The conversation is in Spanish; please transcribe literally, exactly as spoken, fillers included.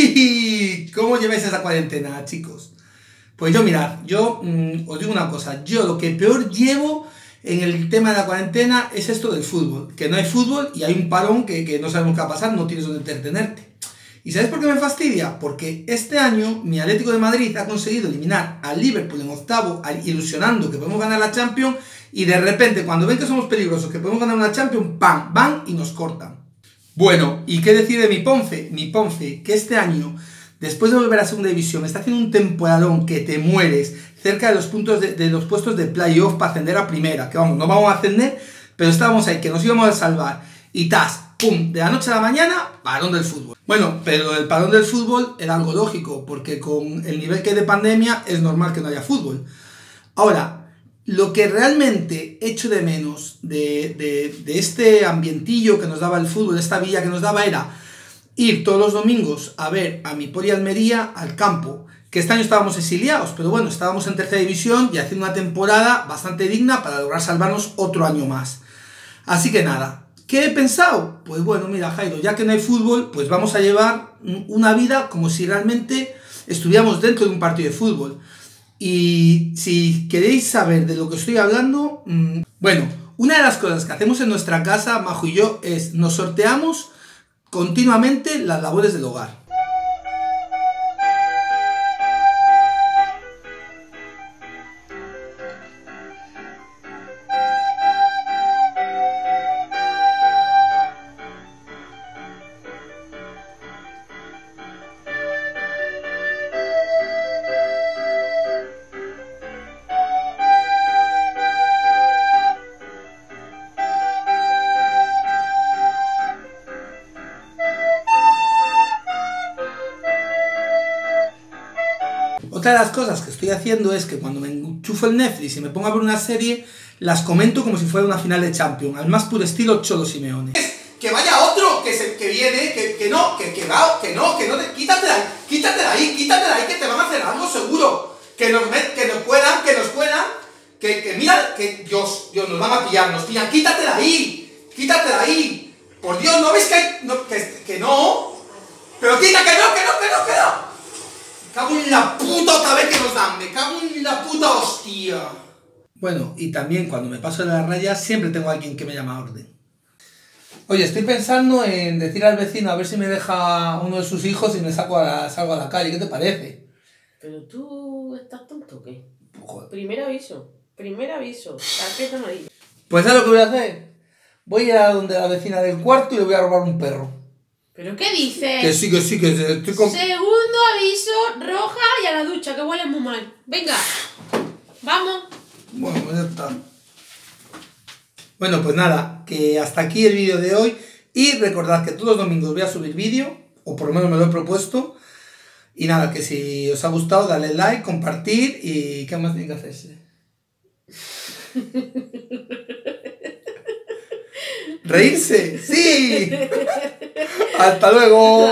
¡Uy! ¿Cómo lleváis esa cuarentena, chicos? Pues yo, mirad, yo mmm, os digo una cosa. Yo lo que peor llevo en el tema de la cuarentena es esto del fútbol. Que no hay fútbol y hay un parón que, que no sabemos qué va a pasar, no tienes donde entretenerte. ¿Y sabéis por qué me fastidia? Porque este año mi Atlético de Madrid ha conseguido eliminar al Liverpool en octavo, ilusionando que podemos ganar la Champions, y de repente, cuando ven que somos peligrosos, que podemos ganar una Champions, ¡pam! ¡Van! Y nos cortan. Bueno, ¿y qué decir de mi Ponfe? Mi Ponfe, que este año, después de volver a Segunda División, está haciendo un temporadón que te mueres, cerca de los puntos de, de los puestos de playoff para ascender a primera, que vamos, no vamos a ascender, pero estábamos ahí, que nos íbamos a salvar, y ¡tas! ¡Pum! De la noche a la mañana, parón del fútbol. Bueno, pero el parón del fútbol era algo lógico, porque con el nivel que hay de pandemia es normal que no haya fútbol. Ahora, lo que realmente echo de menos de, de, de este ambientillo que nos daba el fútbol, esta villa que nos daba, era ir todos los domingos a ver a mi Poli Almería al campo, que este año estábamos exiliados, pero bueno, estábamos en tercera división y haciendo una temporada bastante digna para lograr salvarnos otro año más. Así que nada. ¿Qué he pensado? Pues bueno, mira, Jairo, ya que no hay fútbol, pues vamos a llevar una vida como si realmente estuviéramos dentro de un partido de fútbol. Y si queréis saber de lo que estoy hablando, mmm, bueno, una de las cosas que hacemos en nuestra casa, Majo y yo, es nos sorteamos continuamente las labores del hogar. Otra de las cosas que estoy haciendo es que cuando me enchufo el Netflix y me pongo a ver una serie, las comento como si fuera una final de Champions, al más puro estilo Cholo Simeone. Que vaya otro, que, se, que viene, que, que no, que, que va, que no, que no, te, quítatela ahí, quítatela ahí, quítatela ahí, que te van a hacer algo seguro. Que nos met, que nos puedan, que nos puedan, que, que mira, que Dios, Dios, nos van a pillar, nos pillan, quítatela ahí, quítatela ahí. Por Dios, ¿no ves que hay, no, que, que no? Pero quita, que no, que no, que no, que no. Me cago en la puta otra vez que nos dan, me cago en la puta hostia. Bueno, y también cuando me paso de la raya siempre tengo a alguien que me llama a orden. Oye, estoy pensando en decir al vecino a ver si me deja uno de sus hijos y me saco a la, salgo a la calle, ¿qué te parece? Pero tú estás tonto, ¿qué? Joder. Primer aviso, primer aviso, tarjeta amarilla. Pues ¿sabes lo que voy a hacer? Voy a donde la vecina del cuarto y le voy a robar un perro. ¿Pero qué dices? Que sí, que sí, que estoy con... Segundo aviso, roja y a la ducha, que huele muy mal. Venga, vamos. Bueno, ya está. Bueno, pues nada, que hasta aquí el vídeo de hoy. Y recordad que todos los domingos voy a subir vídeo, o por lo menos me lo he propuesto. Y nada, que si os ha gustado, dale like, compartir y... ¿Qué más tiene que hacerse? ¡Reírse! ¡Sí! ¡Hasta luego!